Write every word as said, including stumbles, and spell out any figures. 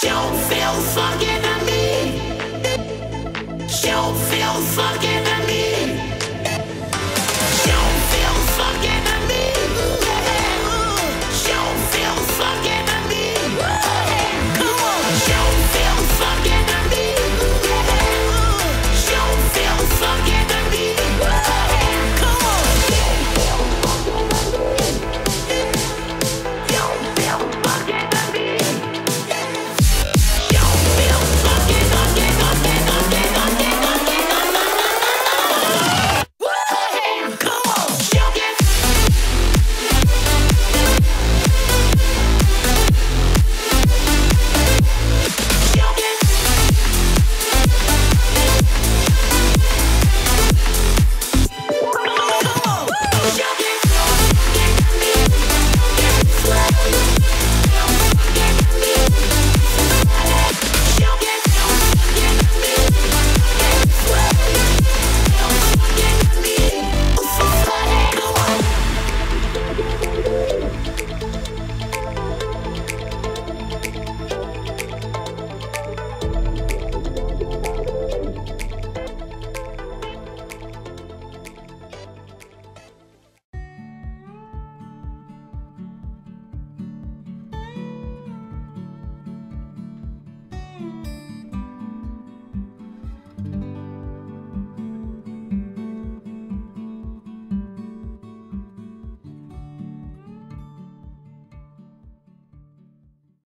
She don't feel fucking to me. She don't feel fucking.